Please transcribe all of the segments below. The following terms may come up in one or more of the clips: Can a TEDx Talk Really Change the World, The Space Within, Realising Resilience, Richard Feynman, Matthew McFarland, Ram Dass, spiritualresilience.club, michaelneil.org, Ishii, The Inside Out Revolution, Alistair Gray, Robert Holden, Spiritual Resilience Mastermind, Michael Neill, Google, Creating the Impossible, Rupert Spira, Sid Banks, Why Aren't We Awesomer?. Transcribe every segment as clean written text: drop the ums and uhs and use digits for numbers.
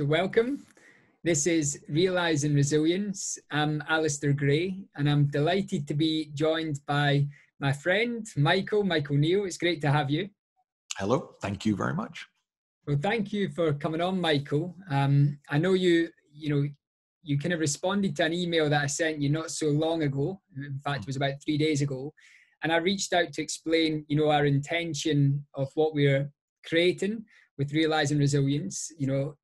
So welcome. This is Realising Resilience. I'm Alistair Gray, and I'm delighted to be joined by my friend, Michael Neill. It's great to have you. Hello. Thank you very much. Well, thank you for coming on, Michael. I know you kind of responded to an email that I sent you not so long ago. In fact, it was about 3 days ago. And I reached out to explain, our intention of what we're creating with Realising Resilience,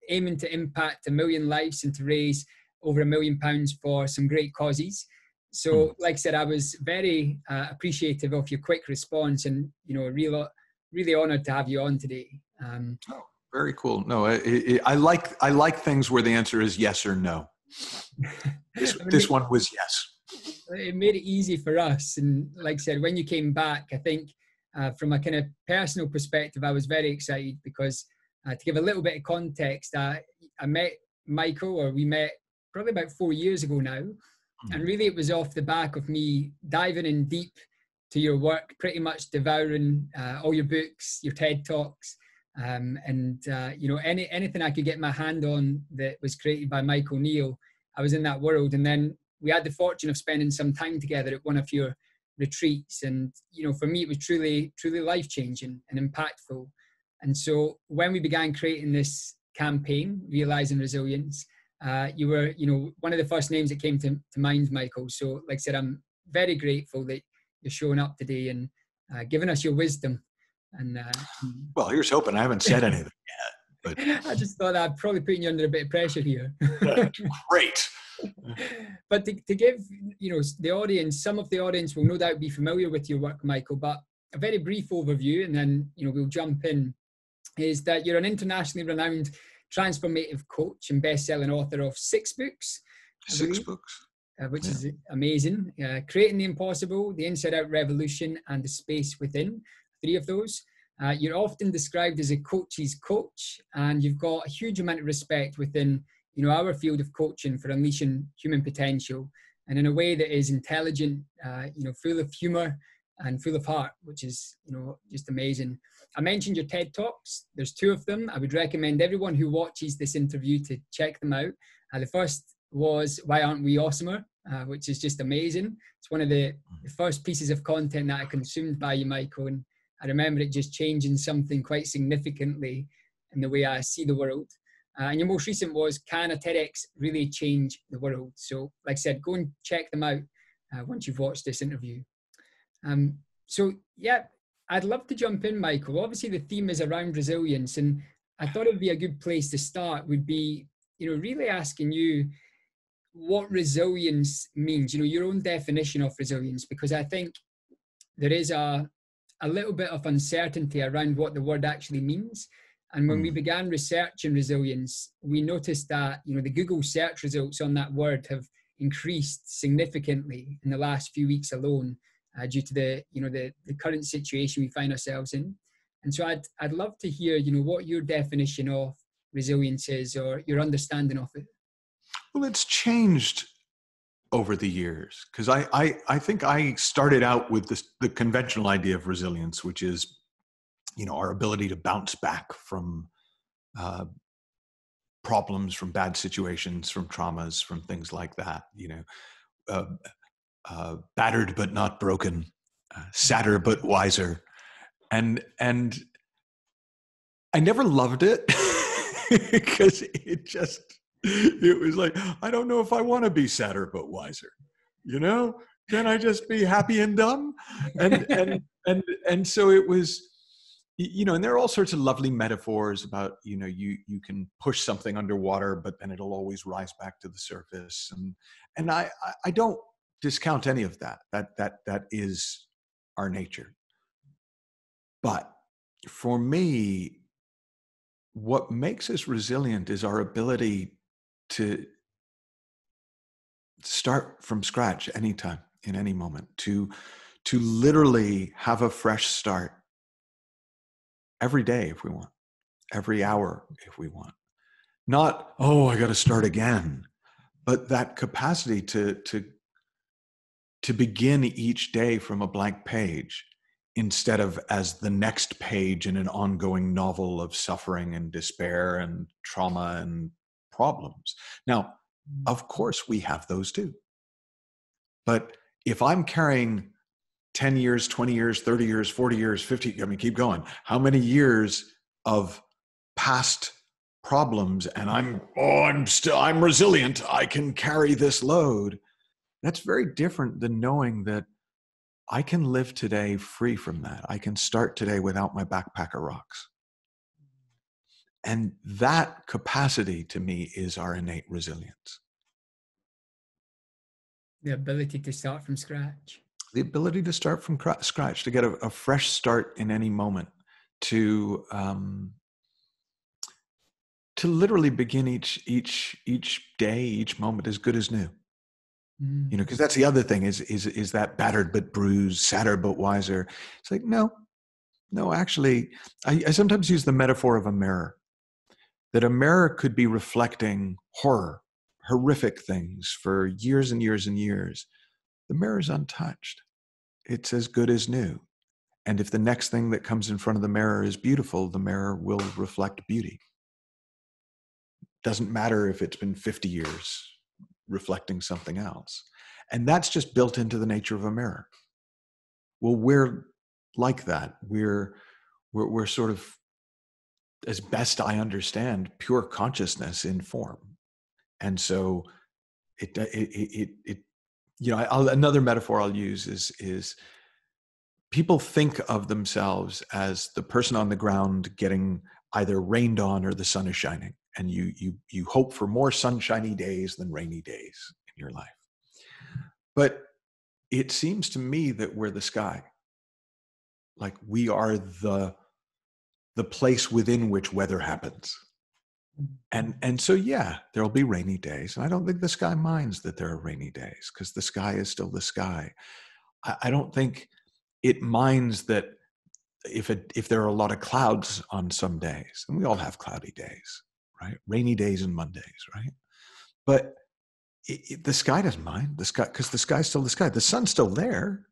aiming to impact 1 million lives and to raise over £1 million for some great causes. So, like I said, I was very appreciative of your quick response and, really honoured to have you on today. Oh, very cool. No, I like things where the answer is yes or no. This one was yes. It made it easy for us. And like I said, when you came back, I think from a kind of personal perspective, I was very excited because to give a little bit of context, I met Michael, or we met probably about 4 years ago now. And really it was off the back of me diving in deep to your work, pretty much devouring all your books, your TED Talks, anything I could get my hand on that was created by Michael Neill. I was in that world. And then we had the fortune of spending some time together at one of your retreats. And, for me, it was truly, truly life-changing and impactful. And so when we began creating this campaign, Realising Resilience, you were, one of the first names that came to mind, Michael. So, like I said, I'm very grateful that you're showing up today and giving us your wisdom. And well, here's hoping. I haven't said anything yet. But I just thought I'd probably put you under a bit of pressure here. Great. But to give the audience, some of the audience will no doubt be familiar with your work, Michael, but a very brief overview, and then we'll jump in, is that you're an internationally renowned transformative coach and best-selling author of 6 books. Which is amazing. Creating the Impossible, The Inside Out Revolution, and The Space Within, 3 of those. You're often described as a coach's coach, and you've got a huge amount of respect within our field of coaching for unleashing human potential, and in a way that is intelligent, full of humor and full of heart, which is, just amazing. I mentioned your TED Talks. There's 2 of them. I would recommend everyone who watches this interview to check them out. The first was Why Aren't We Awesomer?, which is just amazing. It's one of the first pieces of content that I consumed by you, Michael, and I remember it just changing something quite significantly in the way I see the world. And your most recent was, Can a TEDx Really Change the World? So, like I said, go and check them out once you've watched this interview. I'd love to jump in, Michael. Obviously, the theme is around resilience, and I thought it would be a good place to start would be, really asking you what resilience means, your own definition of resilience, because I think there is a little bit of uncertainty around what the word actually means. And when we began researching resilience, we noticed that, the Google search results on that word have increased significantly in the last few weeks alone, due to the current situation we find ourselves in. And so I'd love to hear, what your definition of resilience is or your understanding of it. Well, it's changed over the years, because I think I started out with the conventional idea of resilience, which is our ability to bounce back from problems, from bad situations, from traumas, from things like that, battered but not broken, sadder but wiser. And I never loved it because it was like, I don't know if I want to be sadder but wiser, Can I just be happy and dumb? And so it was, and there are all sorts of lovely metaphors about, you can push something underwater, but then it'll always rise back to the surface. And I don't discount any of that. That is our nature. But for me, what makes us resilient is our ability to start from scratch anytime, in any moment, to literally have a fresh start. Every day, if we want, every hour, if we want, not, oh, I got to start again, but that capacity to begin each day from a blank page instead of as the next page in an ongoing novel of suffering and despair and trauma and problems. Now, of course, we have those too. But if I'm carrying 10 years, 20 years, 30 years, 40 years, 50, I mean, keep going, how many years of past problems, and I'm resilient, I can carry this load. That's very different than knowing that I can live today free from that. I can start today without my backpack of rocks. And that capacity, to me, is our innate resilience. The ability to start from scratch. The ability to start from scratch, to get a fresh start in any moment, to literally begin each day, each moment as good as new. Mm. You know, because that's the other thing is that battered but bruised, sadder but wiser. It's like, no, actually, I sometimes use the metaphor of a mirror. That a mirror could be reflecting horror, horrific things for years and years and years. The mirror is untouched. It's as good as new. And if the next thing that comes in front of the mirror is beautiful, the mirror will reflect beauty. Doesn't matter if it's been 50 years reflecting something else. And that's just built into the nature of a mirror. Well, we're like that. We're sort of, as best I understand, pure consciousness in form. And so it you know, another metaphor I'll use is people think of themselves as the person on the ground getting either rained on or the sun is shining. And you hope for more sunshiny days than rainy days in your life. But it seems to me that we're the sky. Like we are the place within which weather happens. And so, yeah, there'll be rainy days. And I don't think the sky minds that there are rainy days because the sky is still the sky. I don't think it minds that if there are a lot of clouds on some days, and we all have cloudy days, right? Rainy days and Mondays, right? But the sky doesn't mind, because the sky's still the sky. The sun's still there.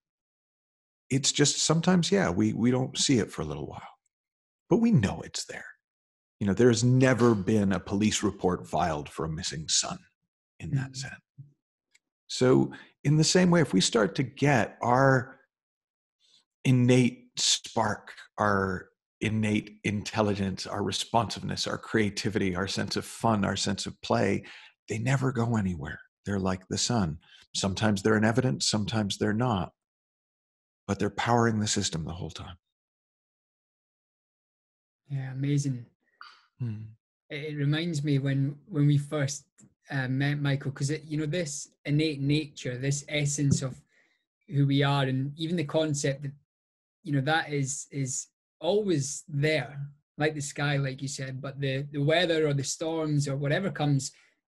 It's just sometimes, yeah, we don't see it for a little while, but we know it's there. You know, there has never been a police report filed for a missing son in that sense. So in the same way, if we start to get our innate spark, our innate intelligence, our responsiveness, our creativity, our sense of fun, our sense of play, they never go anywhere. They're like the sun. Sometimes they're in evidence, sometimes they're not. But they're powering the system the whole time. Yeah, amazing. It reminds me when we first met Michael, because you know, this innate nature, this essence of who we are, and even the concept that, you know, that is always there, like the sky, like you said, but the weather or the storms or whatever comes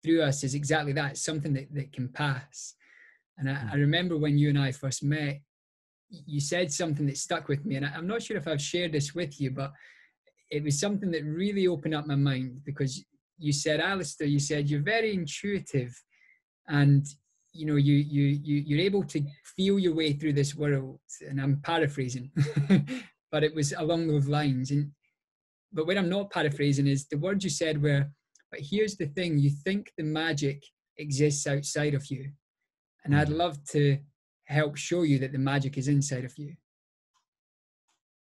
through us is exactly that. It's something that can pass. And I remember when you and I first met, you said something that stuck with me, and I'm not sure if I've shared this with you, but it was something that really opened up my mind, because you said, Alistair, you said you're very intuitive, and you know, you're able to feel your way through this world. And I'm paraphrasing, but it was along those lines. But what I'm not paraphrasing is the words you said were, but here's the thing, you think the magic exists outside of you, and I'd love to help show you that the magic is inside of you.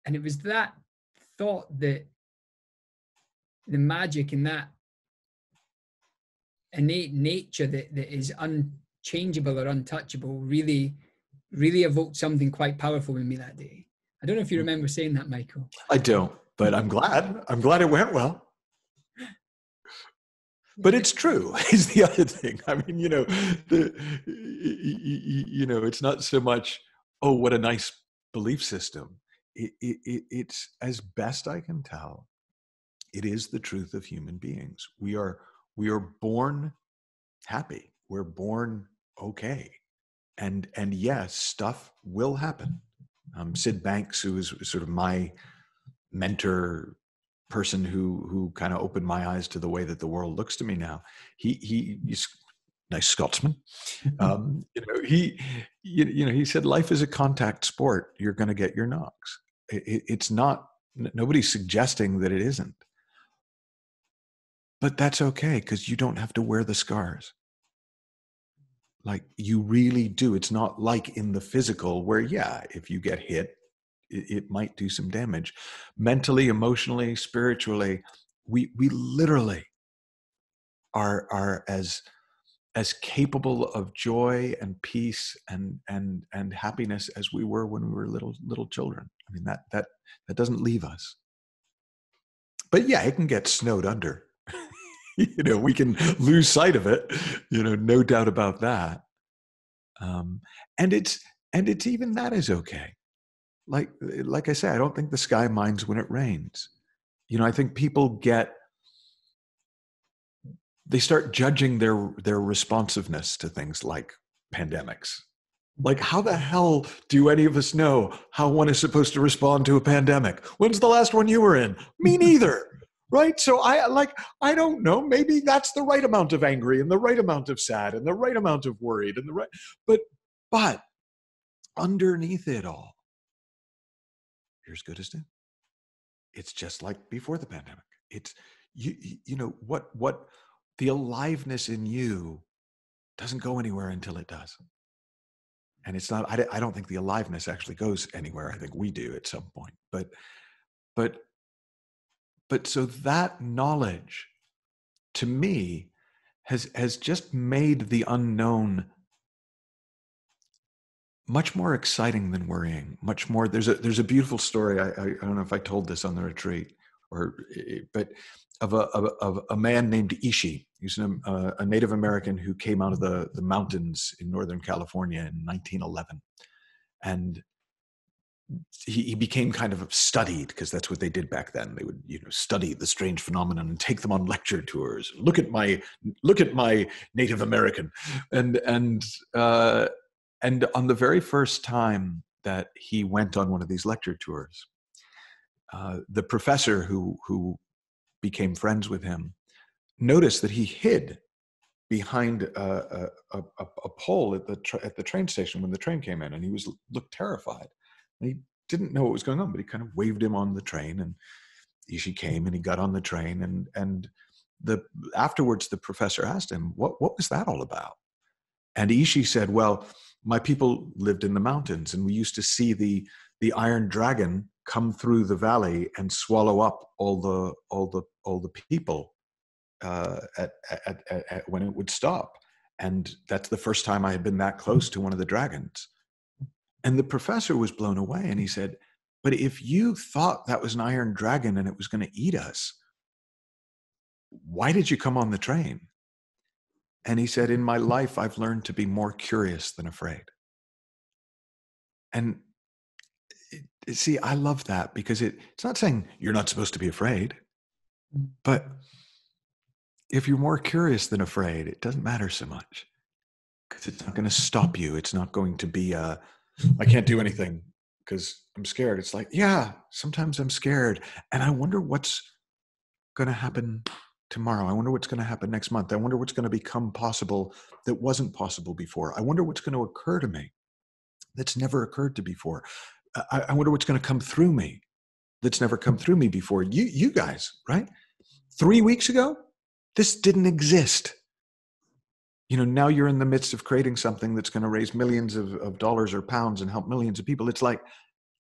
And it was that thought, that the magic in that innate nature that is unchangeable or untouchable really evoked something quite powerful in me that day. I don't know if you remember saying that, Michael. I don't, but I'm glad it went well. But it's true, is the other thing. I mean, you know, it's not so much, oh, what a nice belief system. It's, as best I can tell, it is the truth of human beings. We are born happy. We're born okay. And yes, stuff will happen. Sid Banks, who is sort of my mentor, person who kind of opened my eyes to the way that the world looks to me now. He's a nice Scotsman. He said, life is a contact sport. You're going to get your knocks. It's not, nobody's suggesting that it isn't. But that's okay, because you don't have to wear the scars. Like, you really do. It's not like in the physical where, yeah, if you get hit, it might do some damage. Mentally, emotionally, spiritually, we literally are as capable of joy and peace and happiness as we were when we were little children. I mean, that doesn't leave us. But yeah, it can get snowed under. You know, we can lose sight of it, you know, no doubt about that. And it's even that is okay. Like I say, I don't think the sky minds when it rains. You know, I think people they start judging their responsiveness to things like pandemics. Like, how the hell do any of us know how one is supposed to respond to a pandemic? When's the last one you were in? Me neither. Right? So I don't know, maybe that's the right amount of angry and the right amount of sad and the right amount of worried and the right, but underneath it all, you're as good as new. It's just like before the pandemic. It's, you know, what the aliveness in you doesn't go anywhere until it does. And it's not, I don't think the aliveness actually goes anywhere. I think we do at some point, but so that knowledge, to me, has just made the unknown much more exciting than worrying. Much more. There's a beautiful story. I don't know if I told this on the retreat, but of a man named Ishii. He's a Native American who came out of the mountains in Northern California in 1911, and he became kind of studied, because that's what they did back then. They would, you know, study the strange phenomenon and take them on lecture tours. Look at my Native American, and on the very first time that he went on one of these lecture tours, the professor who became friends with him noticed that he hid behind a pole at the train station when the train came in, and he looked terrified. And he didn't know what was going on, but he kind of waved him on the train, and Ishii came and he got on the train, and afterwards the professor asked him, what was that all about? And Ishii said, well, my people lived in the mountains, and we used to see the iron dragon come through the valley and swallow up all the people at when it would stop. And that's the first time I had been that close to one of the dragons. And the professor was blown away, and he said, but if you thought that was an iron dragon and it was going to eat us, why did you come on the train? And he said, in my life, I've learned to be more curious than afraid. And see, I love that, because it's not saying you're not supposed to be afraid, but if you're more curious than afraid, it doesn't matter so much, because it's not going to stop you. It's not going to be I can't do anything because I'm scared. It's like, yeah, sometimes I'm scared, and I wonder what's going to happen tomorrow. I wonder what's going to happen next month. I wonder what's going to become possible that wasn't possible before. I wonder what's going to occur to me that's never occurred to before. I wonder what's going to come through me that's never come through me before. You guys, right? 3 weeks ago, this didn't exist. You know, now you're in the midst of creating something that's going to raise millions of dollars or pounds and help millions of people. It's like,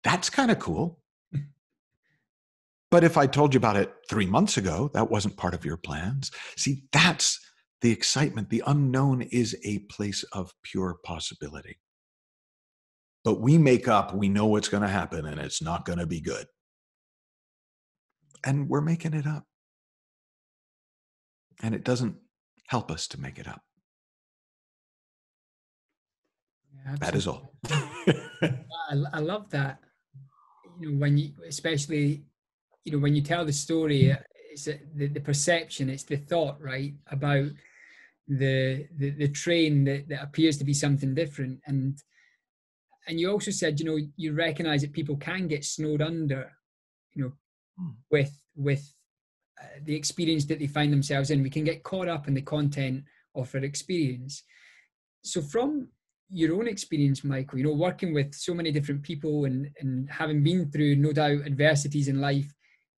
that's kind of cool. But if I told you about it 3 months ago, that wasn't part of your plans. See, that's the excitement. The unknown is a place of pure possibility. But we make up, we know what's going to happen, and it's not going to be good. And we're making it up. And it doesn't help us to make it up. That is all. I love that. You know, when you, especially, you know, when you tell the story, it's the perception, it's the thought, right, about the train that appears to be something different. And you also said, you know, you recognize that people can get snowed under, you know, with the experience that they find themselves in. We can get caught up in the content of our experience. So from your own experience, Michael, you know, working with so many different people and having been through, no doubt, adversities in life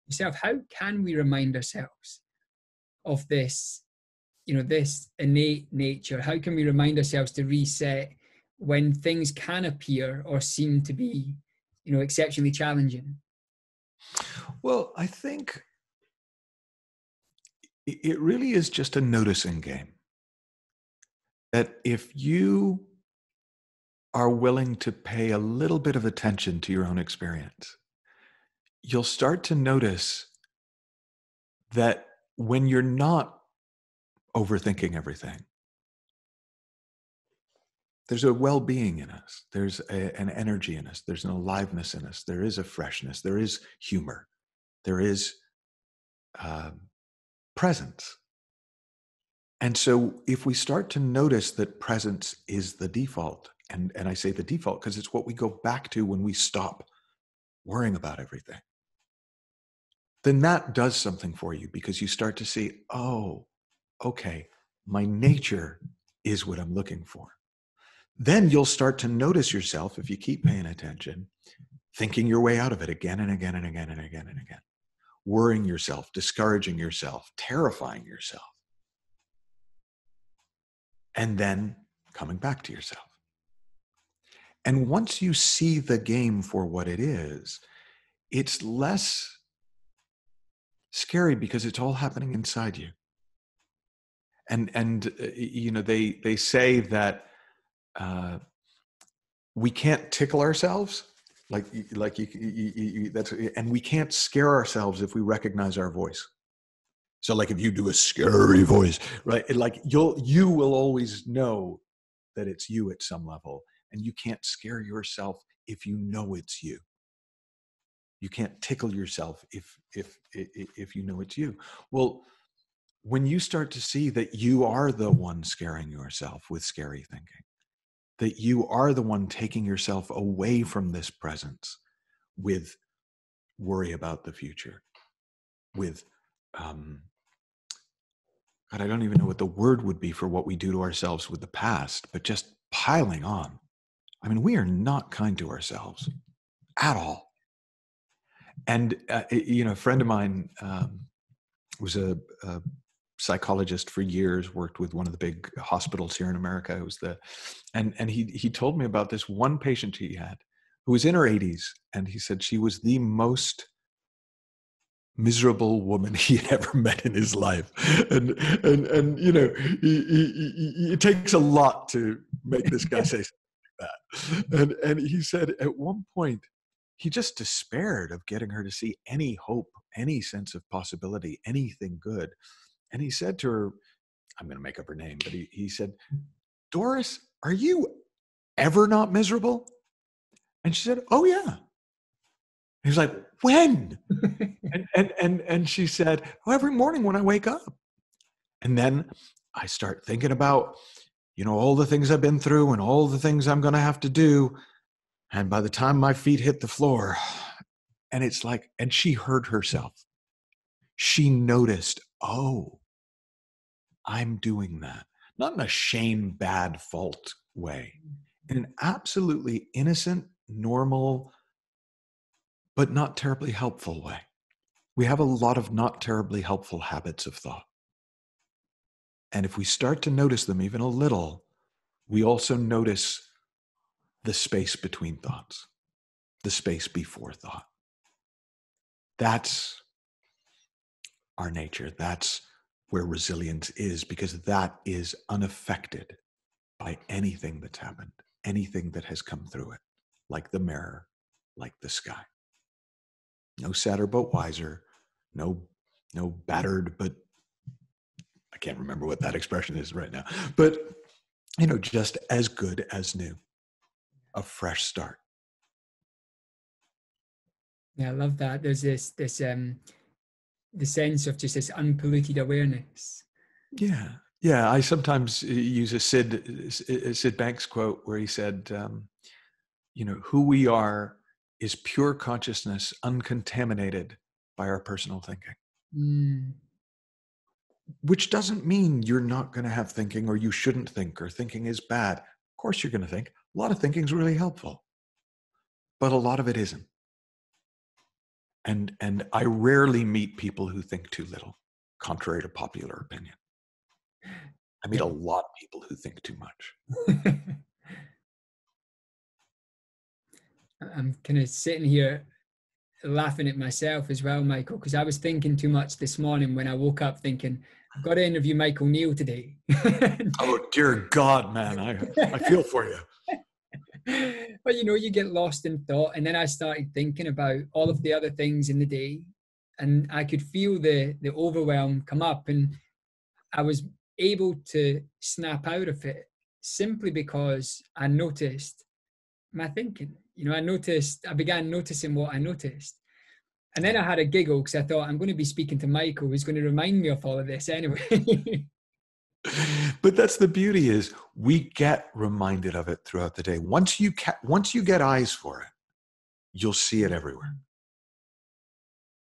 yourself, how can we remind ourselves of this, you know, this innate nature? How can we remind ourselves to reset when things can appear or seem to be, you know, exceptionally challenging? Well, I think it really is just a noticing game. That if you are willing to pay a little bit of attention to your own experience, you'll start to notice that when you're not overthinking everything, there's a well-being in us, there's an energy in us, there's an aliveness in us, there is a freshness, there is humor, there is presence. And so if we start to notice that presence is the default, and I say the default because it's what we go back to when we stop worrying about everything, then that does something for you, because you start to see, oh, okay, my nature is what I'm looking for. Then you'll start to notice yourself, if you keep paying attention, thinking your way out of it again and again and again and again and again, worrying yourself, discouraging yourself, terrifying yourself, and then coming back to yourself. And once you see the game for what it is, it's less scary because it's all happening inside you. And you know, they say that we can't tickle ourselves, like you, that's, and we can't scare ourselves if we recognize our voice. So, like, if you do a scary voice, right? Like, you will always know that it's you at some level, and you can't scare yourself if you know it's you. You can't tickle yourself if you know it's you. Well, when you start to see that you are the one scaring yourself with scary thinking, that you are the one taking yourself away from this presence with worry about the future, with, God, I don't even know what the word would be for what we do to ourselves with the past, but just piling on. I mean, we are not kind to ourselves at all. And, you know, a friend of mine was a psychologist for years, worked with one of the big hospitals here in America. It was and he told me about this one patient he had who was in her 80s, and he said she was the most miserable woman he had ever met in his life. And you know, it takes a lot to make this guy say something like that. And he said at one point he just despaired of getting her to see any hope, any sense of possibility, anything good. And he said to her, I'm going to make up her name, but he said, "Doris, are you ever not miserable?" And she said, "Oh, yeah." He was like, "When?" and she said, "Oh, every morning when I wake up. And then I start thinking about, you know, all the things I've been through and all the things I'm going to have to do. And by the time my feet hit the floor," and it's like, and she heard herself. She noticed, oh, I'm doing that. Not in a shame, bad, fault way. In an absolutely innocent, normal, but not terribly helpful way. We have a lot of not terribly helpful habits of thought. And if we start to notice them even a little, we also notice the space between thoughts, the space before thought. That's our nature. That's where resilience is, because that is unaffected by anything that's happened, anything that has come through it, like the mirror, like the sky. No sadder but wiser, no battered, but I can't remember what that expression is right now, but you know, just as good as new, a fresh start. Yeah, I love that. There's this the sense of just this unpolluted awareness. Yeah. Yeah. I sometimes use a Sid Banks quote where he said, you know, who we are is pure consciousness uncontaminated by our personal thinking. Mm. Which doesn't mean you're not going to have thinking, or you shouldn't think, or thinking is bad. Of course you're going to think. A lot of thinking is really helpful, but a lot of it isn't. And I rarely meet people who think too little. contrary to popular opinion. I meet a lot of people who think too much. I'm kind of sitting here laughing at myself as well, Michael, because I was thinking too much this morning when I woke up thinking, I've got to interview Michael Neill today. Oh, dear God, man, I feel for you. But you know, you get lost in thought, and then I started thinking about all of the other things in the day, and I could feel the overwhelm come up, and I was able to snap out of it simply because I noticed my thinking. You know, I began noticing what I noticed. And then I had a giggle because I thought, I'm going to be speaking to Michael who's going to remind me of all of this anyway. But that's the beauty, is we get reminded of it throughout the day. Once you get eyes for it, you'll see it everywhere.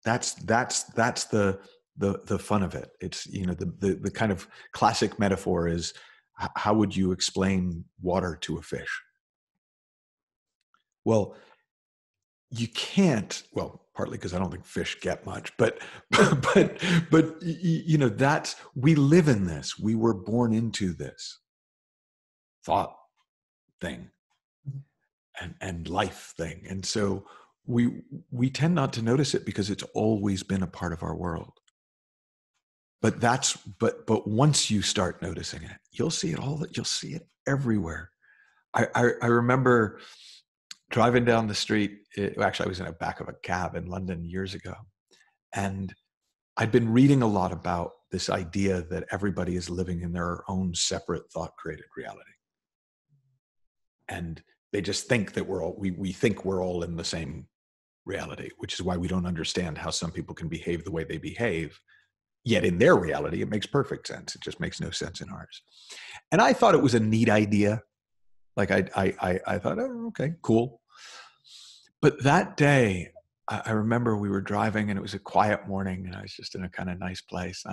That's the fun of it. It's, you know, the kind of classic metaphor is, how would you explain water to a fish? Well, you can't. Well, partly because I don't think fish get much, but you know, that's, we live in this. We were born into this thought thing and life thing. And so we tend not to notice it because it's always been a part of our world. But but once you start noticing it, you'll see it all, you'll see it everywhere. I remember driving down the street. Actually, I was in the back of a cab in London years ago, and I'd been reading a lot about this idea that everybody is living in their own separate thought-created reality, and they just think that we think we're all in the same reality, which is why we don't understand how some people can behave the way they behave. Yet in their reality, it makes perfect sense. It just makes no sense in ours. And I thought it was a neat idea. Like I thought, oh, okay, cool. But that day, I remember we were driving, and it was a quiet morning, and I was just in a kind of nice place.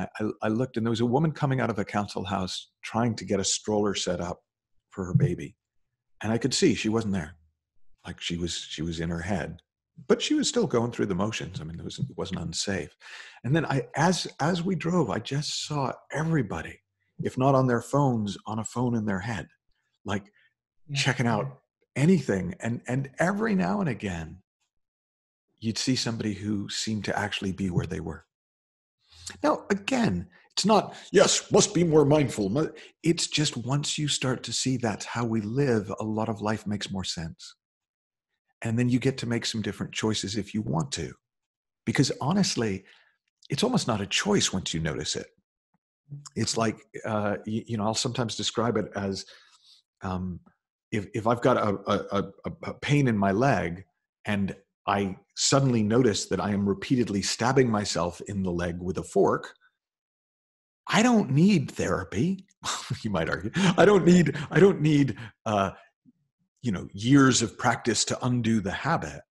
I looked, and there was a woman coming out of a council house trying to get a stroller set up for her baby. And I could see she wasn't there. Like she was in her head, but she was still going through the motions. I mean, it wasn't unsafe. And then as we drove, I just saw everybody, if not on their phones, on a phone in their head, like, checking out anything. And every now and again, you'd see somebody who seemed to actually be where they were. Now, again, it's not, yes, must be more mindful. It's just, once you start to see that's how we live, a lot of life makes more sense. And then you get to make some different choices if you want to. Because honestly, it's almost not a choice once you notice it. It's like, you know, I'll sometimes describe it as, if I've got a pain in my leg, and I suddenly notice that I am repeatedly stabbing myself in the leg with a fork, I don't need therapy. You might argue, I don't need you know, years of practice to undo the habit.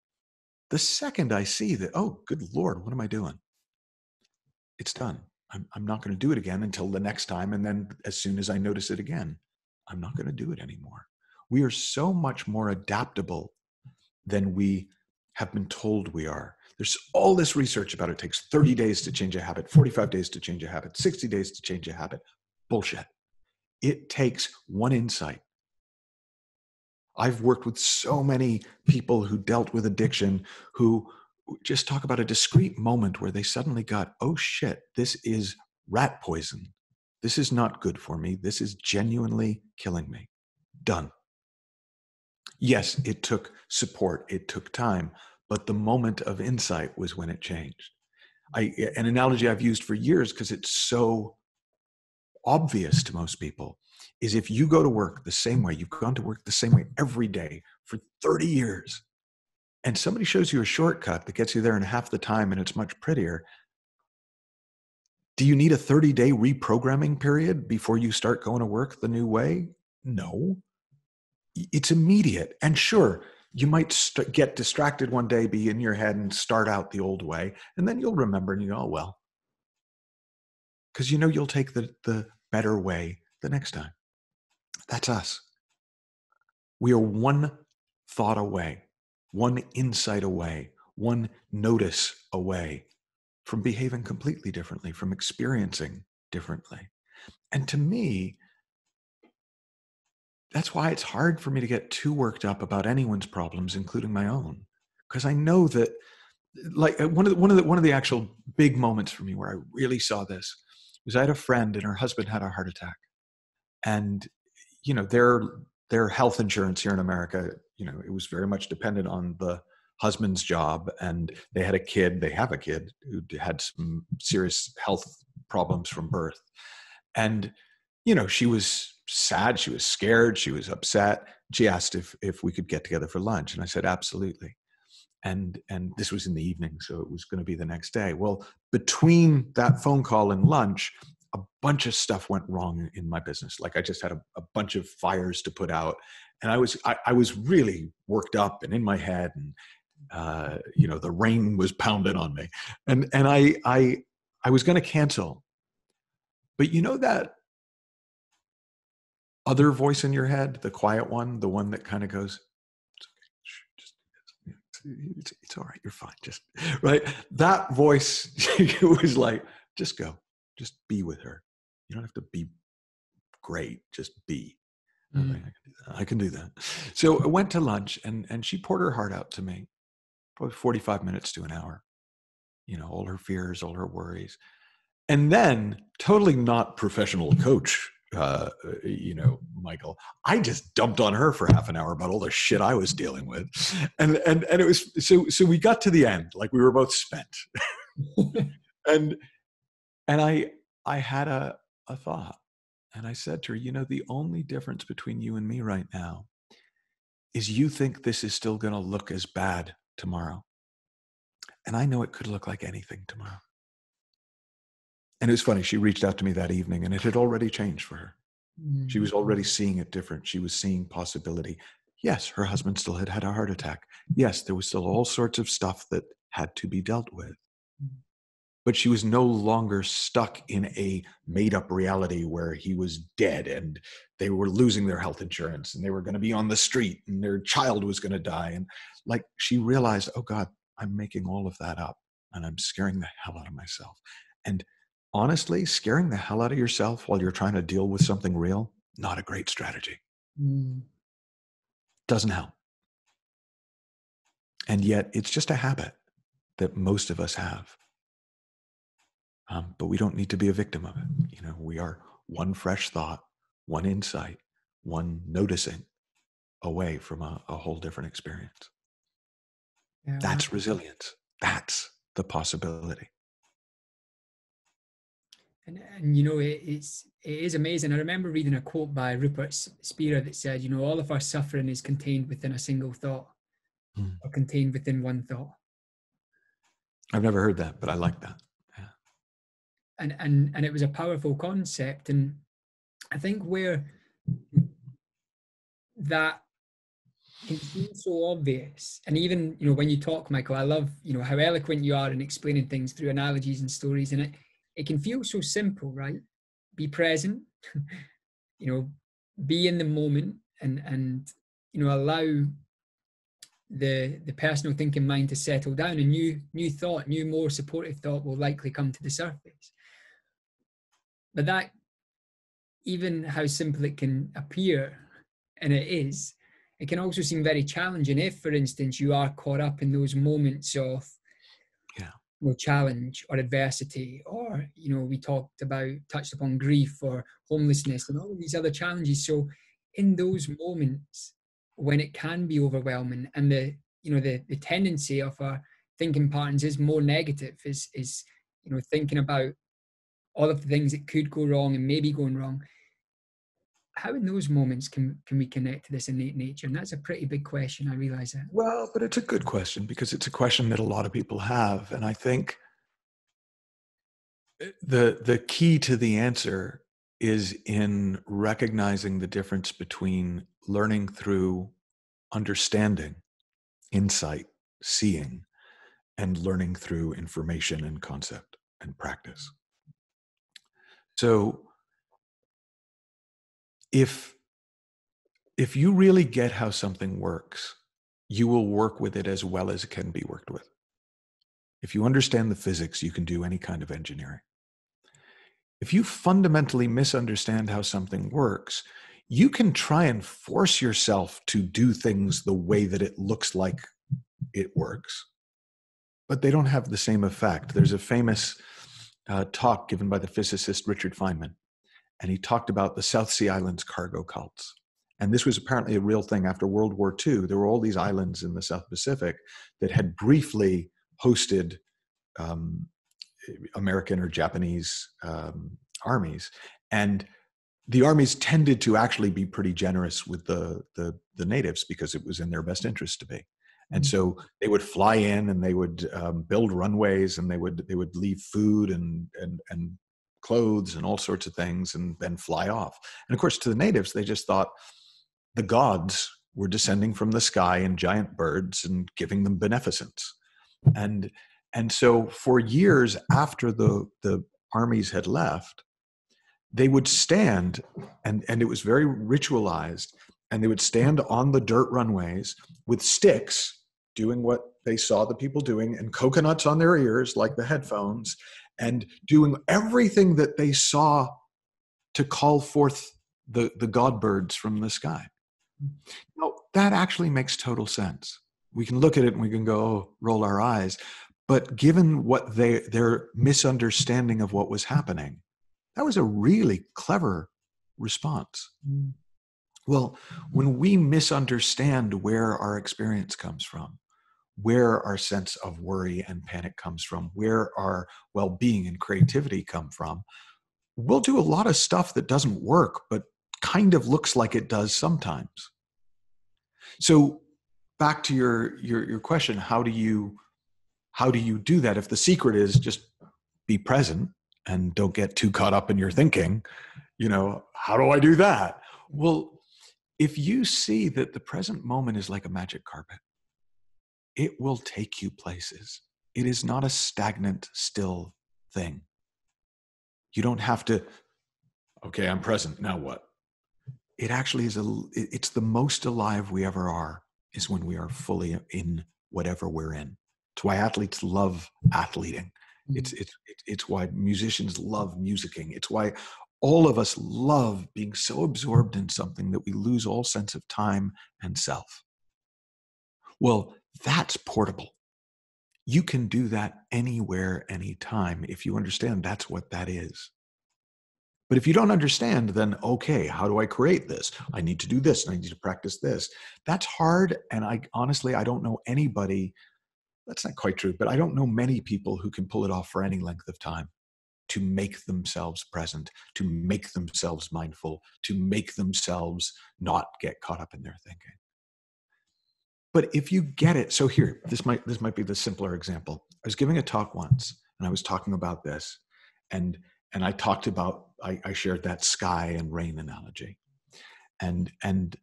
The second I see that, oh, good Lord, what am I doing? It's done. I'm not going to do it again until the next time, and then as soon as I notice it again, I'm not going to do it anymore. We are so much more adaptable than we have been told we are. There's all this research about it takes 30 days to change a habit, 45 days to change a habit, 60 days to change a habit. Bullshit. It takes one insight. I've worked with so many people who dealt with addiction who just talk about a discrete moment where they suddenly got, oh shit, this is rat poison. This is not good for me. This is genuinely killing me. Done. Yes, it took support. It took time. But the moment of insight was when it changed. An analogy I've used for years, because it's so obvious to most people, is if you go to work the same way, you've gone to work the same way every day for 30 years, and somebody shows you a shortcut that gets you there in half the time and it's much prettier, do you need a 30-day reprogramming period before you start going to work the new way? No. It's immediate. And sure, you might get distracted one day, be in your head, and start out the old way. And then you'll remember and you go, oh, well. Because you know you'll take the better way the next time. That's us. We are one thought away, one insight away, one notice away from behaving completely differently, from experiencing differently. And to me, that's why it's hard for me to get too worked up about anyone's problems, including my own, because I know that, like, one of the actual big moments for me where I really saw this was I had a friend and her husband had a heart attack, and you know, their health insurance here in America, you know, it was very much dependent on the husband's job, and they had a kid. They have a kid who had some serious health problems from birth, and you know, she was sad, she was scared, she was upset. She asked if we could get together for lunch, and I said absolutely. And this was in the evening, so it was going to be the next day. Well, between that phone call and lunch, a bunch of stuff went wrong in my business. Like, I just had a bunch of fires to put out, and I was really worked up and in my head, and you know, the rain was pounding on me, and I was going to cancel. But you know that other voice in your head, the quiet one, the one that kind of goes, it's all right, you're fine, just right. That voice, it was like, just go, just be with her. You don't have to be great, just be. I can do that. So I went to lunch, and she poured her heart out to me, probably 45 minutes to an hour. You know, all her fears, all her worries, and then, totally not professional coach, you know, Michael, I just dumped on her for half an hour about all the shit I was dealing with. And it was, so we got to the end, like, we were both spent. and I had a thought, and I said to her, you know, the only difference between you and me right now is you think this is still going to look as bad tomorrow. And I know it could look like anything tomorrow. And it was funny, she reached out to me that evening, and it had already changed for her. She was already seeing it different. She was seeing possibility. Yes, her husband still had had a heart attack. Yes, there was still all sorts of stuff that had to be dealt with. But she was no longer stuck in a made-up reality where he was dead and they were losing their health insurance and they were going to be on the street and their child was going to die. And like, she realized, oh God, I'm making all of that up, and I'm scaring the hell out of myself. And honestly, scaring the hell out of yourself while you're trying to deal with something real, not a great strategy. Doesn't help. And yet it's just a habit that most of us have. But we don't need to be a victim of it. You know, we are one fresh thought, one insight, one noticing away from a whole different experience. Yeah, that's resilience. That's the possibility. And you know, it is amazing. I remember reading a quote by Rupert Spira that said, you know, all of our suffering is contained within a single thought, or contained within one thought. I've never heard that, but I like that. Yeah. And it was a powerful concept. And I think where that can seem so obvious, and even, you know, when you talk, Michael, I love, you know, how eloquent you are in explaining things through analogies and stories, and it can feel so simple, right? Be present, you know, be in the moment, and you know, allow the personal thinking mind to settle down, and new thought, more supportive thought will likely come to the surface. But that, even how simple it can appear, and it is, it can also seem very challenging if, for instance, you are caught up in those moments of challenge or adversity, or, you know, we touched upon grief or homelessness and all of these other challenges. So in those moments when it can be overwhelming, and the tendency of our thinking patterns is more negative, is you know, thinking about all of the things that could go wrong and maybe going wrong, how in those moments can we connect to this innate nature? And that's a pretty big question, I realize that. Well, but it's a good question, because it's a question that a lot of people have. And I think the key to the answer is in recognizing the difference between learning through understanding, insight, seeing, and learning through information and concept and practice. So if you really get how something works, you will work with it as well as it can be worked with. If you understand the physics, you can do any kind of engineering. If you fundamentally misunderstand how something works, you can try and force yourself to do things the way that it looks like it works, but they don't have the same effect. There's a famous talk given by the physicist Richard Feynman, and he talked about the South Sea Islands cargo cults. And this was apparently a real thing after World War II. There were all these islands in the South Pacific that had briefly hosted American or Japanese armies. And the armies tended to actually be pretty generous with the natives because it was in their best interest to be. And so they would fly in and they would build runways and they would leave food and clothes and all sorts of things and then fly off. And of course, to the natives, they just thought the gods were descending from the sky in giant birds and giving them beneficence. And so for years after the armies had left, they would stand, and it was very ritualized, and they would stand on the dirt runways with sticks doing what they saw the people doing and coconuts on their ears like the headphones and doing everything that they saw to call forth the god birds from the sky. Now, that actually makes total sense. We can look at it and we can go, oh, roll our eyes. But given what their misunderstanding of what was happening, that was a really clever response. Well, when we misunderstand where our experience comes from, where our sense of worry and panic comes from, where our well-being and creativity come from, we'll do a lot of stuff that doesn't work, but kind of looks like it does sometimes. So back to your question, how do you do that? If the secret is just be present and don't get too caught up in your thinking, how do I do that? Well, if you see that the present moment is like a magic carpet, it will take you places. It is not a stagnant, still thing. You don't have to, okay, I'm present, now what? It actually is, it's the most alive we ever are, is when we are fully in whatever we're in. It's why athletes love athleting. It's why musicians love musicking. It's why all of us love being so absorbed in something that we lose all sense of time and self. Well, that's portable. You can do that anywhere, anytime, if you understand that's what that is. But if you don't understand, then, okay, how do I create this? I need to do this, and I need to practice this. That's hard, and I honestly don't know anybody, that's not quite true, but I don't know many people who can pull it off for any length of time, to make themselves present, to make themselves mindful, to make themselves not get caught up in their thinking. But if you get it, so here, this might be the simpler example. I was giving a talk once, and I was talking about this, and I talked about, I shared that sky and rain analogy. And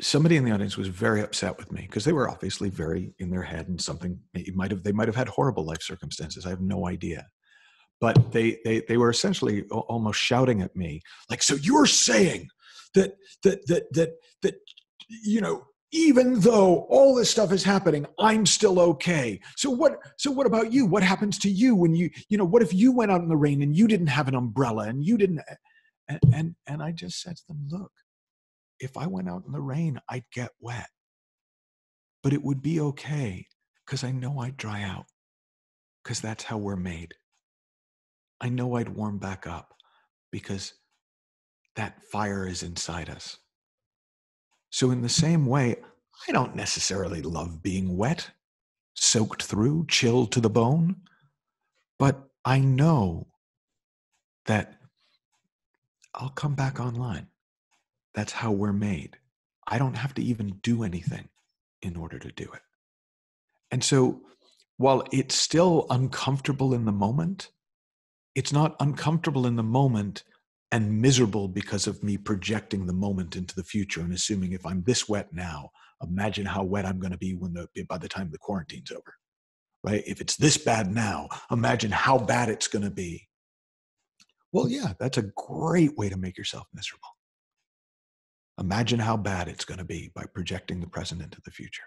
somebody in the audience was very upset with me because they were obviously very in their head and something, they might have had horrible life circumstances. I have no idea. But they were essentially almost shouting at me, like, so you're saying that even though all this stuff is happening, I'm still okay. So what about you? What happens to you when you what if you went out in the rain and you didn't have an umbrella and you didn't, and I just said to them, look, if I went out in the rain, I'd get wet, but it would be okay because I know I'd dry out because that's how we're made. I know I'd warm back up because that fire is inside us. So in the same way, I don't necessarily love being wet, soaked through, chilled to the bone, but I know that I'll come back online. That's how we're made. I don't have to even do anything in order to do it. And so while it's still uncomfortable in the moment, it's not uncomfortable in the moment and miserable because of me projecting the moment into the future and assuming if I'm this wet now, imagine how wet I'm going to be by the time the quarantine's over, right? If it's this bad now, imagine how bad it's going to be. Well, yeah, that's a great way to make yourself miserable. Imagine how bad it's going to be by projecting the present into the future.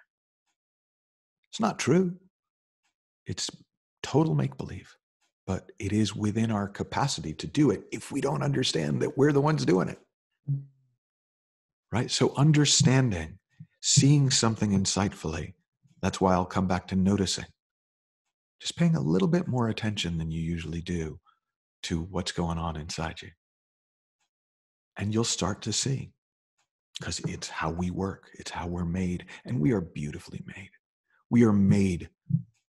It's not true. It's total make-believe, but it is within our capacity to do it if we don't understand that we're the ones doing it, right? So understanding, seeing something insightfully, that's why I'll come back to noticing. Just paying a little bit more attention than you usually do to what's going on inside you. And you'll start to see, because it's how we work. It's how we're made. And we are beautifully made. We are made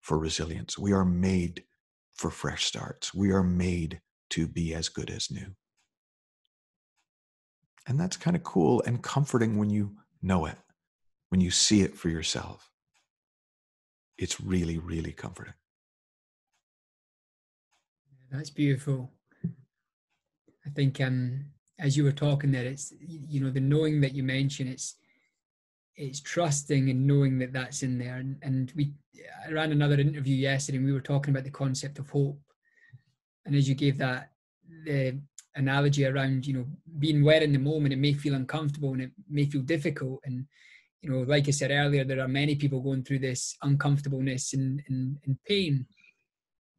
for resilience. We are made for fresh starts. We are made to be as good as new. And that's kind of cool and comforting when you know it, when you see it for yourself. It's really, really comforting. That's beautiful. I think as you were talking there, it's, you know, the knowing that you mentioned, it's trusting and knowing that that's in there. And I ran another interview yesterday and we were talking about the concept of hope. And as you gave that, the analogy around, you know, being where in the moment, it may feel uncomfortable and it may feel difficult. And, you know, like I said earlier, there are many people going through this uncomfortableness and pain.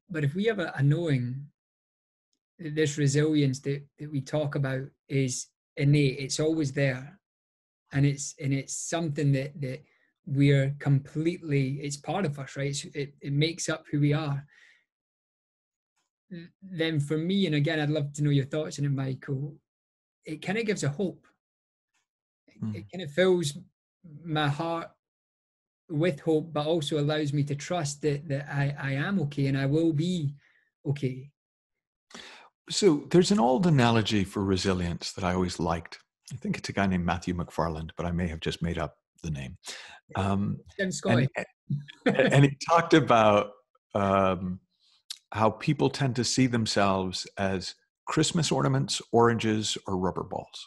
But if we have a knowing, this resilience that we talk about is innate. It's always there. And it's something that we're completely, it's part of us, right? It makes up who we are. Then for me, and again, I'd love to know your thoughts on it, Michael, it kind of gives a hope. It kind of fills my heart with hope, but also allows me to trust that I am okay and I will be okay. So there's an old analogy for resilience that I always liked. I think it's a guy named Matthew McFarland, but I may have just made up the name. And he talked about how people tend to see themselves as Christmas ornaments, oranges, or rubber balls.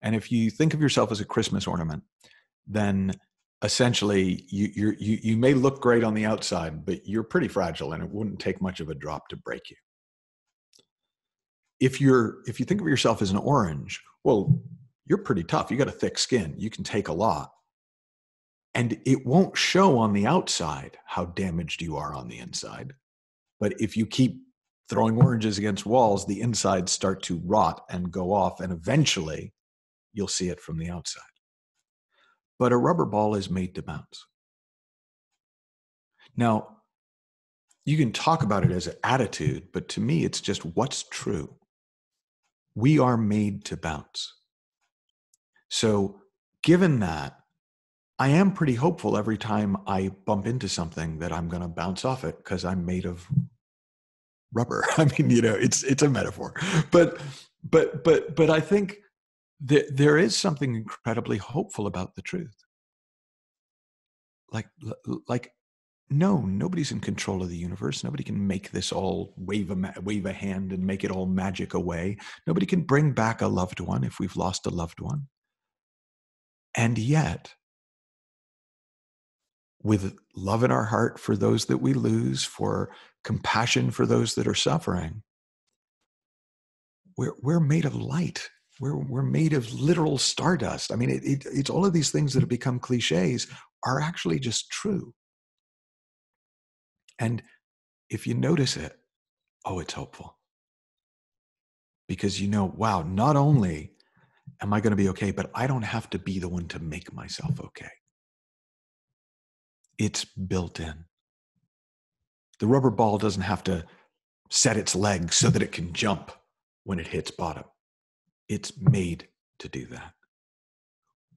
And if you think of yourself as a Christmas ornament, then essentially you may look great on the outside, but you're pretty fragile and it wouldn't take much of a drop to break you. If you think of yourself as an orange, well, you're pretty tough. You got a thick skin. You can take a lot. And it won't show on the outside how damaged you are on the inside. But if you keep throwing oranges against walls, the insides start to rot and go off. And eventually you'll see it from the outside. But a rubber ball is made to bounce. Now, you can talk about it as an attitude, but to me, it's just what's true. We are made to bounce. So given that, I am pretty hopeful every time I bump into something that I'm going to bounce off it because I'm made of rubber. I mean, you know, it's a metaphor, but I think that there is something incredibly hopeful about the truth. Like, no, nobody's in control of the universe. Nobody can make this all wave a hand and make it all magic away. Nobody can bring back a loved one if we've lost a loved one. And yet, with love in our heart for those that we lose, for compassion for those that are suffering, we're made of light. We're made of literal stardust. I mean, it's all of these things that have become cliches are actually just true. And if you notice it, oh, it's hopeful. Because you know, wow, not only am I going to be okay, but I don't have to be the one to make myself okay. It's built in. The rubber ball doesn't have to set its legs so that it can jump when it hits bottom. It's made to do that.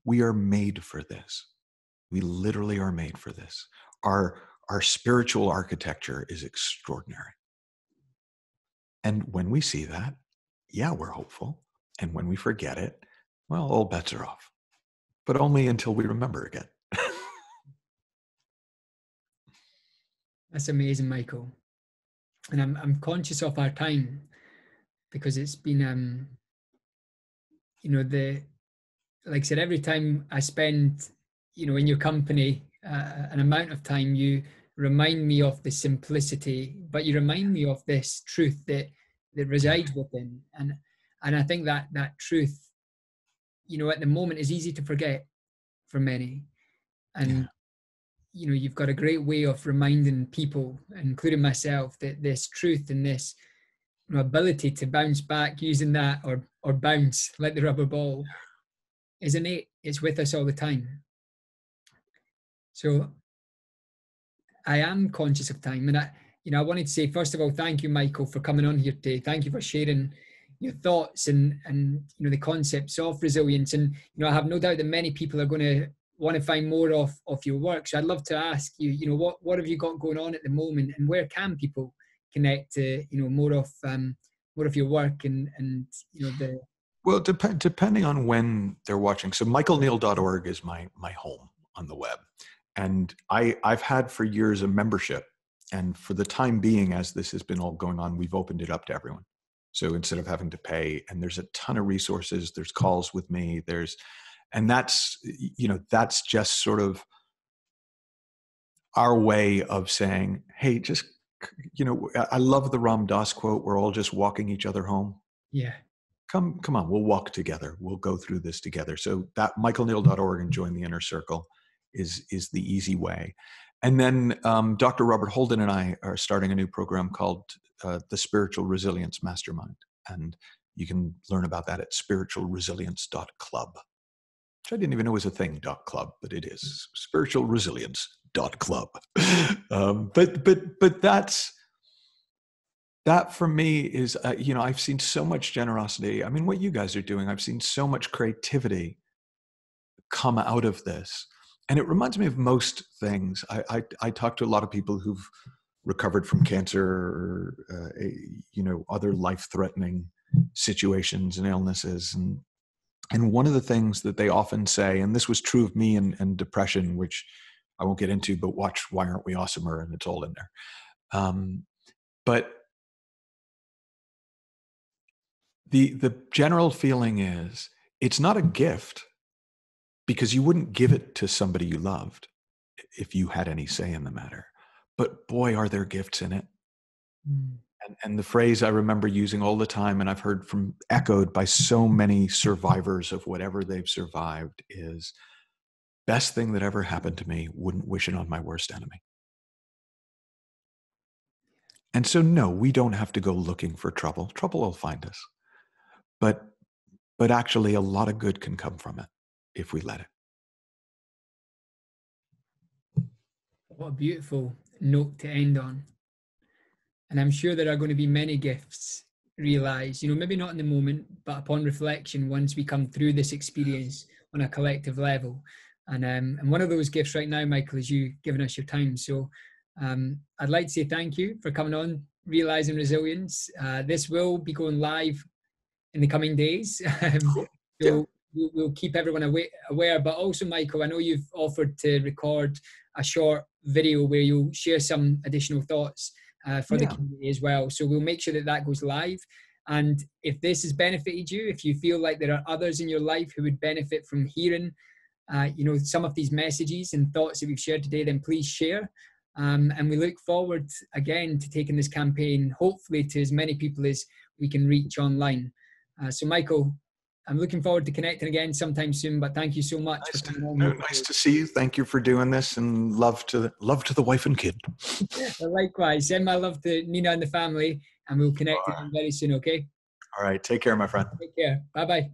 We are made for this. We literally are made for this. Our spiritual architecture is extraordinary. And when we see that, yeah, we're hopeful. And when we forget it, well, all bets are off. But only until we remember again. That's amazing, Michael. And I'm conscious of our time because it's been, you know, like I said, every time I spend, you know, in your company, an amount of time, you remind me of the simplicity, but you remind me of this truth that resides within, and I think that truth, you know, at the moment is easy to forget for many, and you know, you've got a great way of reminding people, including myself, that this truth and this, you know, ability to bounce back using that, or bounce like the rubber ball, is innate. It's with us all the time. So I am conscious of time, and I wanted to say, first of all, thank you, Michael, for coming on here today. Thank you for sharing your thoughts and you know, the concepts of resilience. And you know, I have no doubt that many people are going to want to find more of your work. So I'd love to ask you, you know, what have you got going on at the moment, and where can people connect to, you know, more of your work and you know, the... Well, depending on when they're watching. So michaelneil.org is my home on the web. And I've had for years a membership. And for the time being, as this has been all going on, we've opened it up to everyone. So instead of having to pay, and there's a ton of resources, there's calls with me, and that's, you know, that's just sort of our way of saying, hey, just, you know, I love the Ram Dass quote, we're all just walking each other home. Yeah. Come on, we'll walk together. We'll go through this together. So that michaelneil.org and join the inner circle is the easy way. And then Dr. Robert Holden and I are starting a new program called the Spiritual Resilience Mastermind. And you can learn about that at spiritualresilience.club, which I didn't even know was a thing, .club, but it is. spiritualresilience.club. But that's, that for me is, you know, I've seen so much generosity. I mean, what you guys are doing, I've seen so much creativity come out of this. And it reminds me of most things. I talk to a lot of people who've recovered from cancer, or, you know, other life-threatening situations and illnesses. And one of the things that they often say, and this was true of me and depression, which I won't get into, but watch Why Aren't We Awesomer? And it's all in there. But the general feeling is it's not a gift, because you wouldn't give it to somebody you loved if you had any say in the matter. But boy, are there gifts in it. Mm. And the phrase I remember using all the time, and I've heard from echoed by so many survivors of whatever they've survived, is best thing that ever happened to me, wouldn't wish it on my worst enemy. And so no, we don't have to go looking for trouble. Trouble will find us. But actually a lot of good can come from it, if we let it. What a beautiful note to end on. And I'm sure there are going to be many gifts realized, you know, maybe not in the moment, but upon reflection, once we come through this experience on a collective level. And one of those gifts right now, Michael, is you giving us your time. So I'd like to say thank you for coming on Realising Resilience. This will be going live in the coming days. So we'll keep everyone aware, but also, Michael, I know you've offered to record a short video where you'll share some additional thoughts for the community as well. So we'll make sure that that goes live. And if this has benefited you, if you feel like there are others in your life who would benefit from hearing, you know, some of these messages and thoughts that we've shared today, then please share. And we look forward again to taking this campaign, hopefully, to as many people as we can reach online. So Michael, I'm looking forward to connecting again sometime soon, but thank you so much. Nice to see you. Thank you for doing this, and love to the wife and kid. Likewise. Send my love to Nina and the family, and we'll connect again very soon, okay? All right. Take care, my friend. Take care. Bye-bye.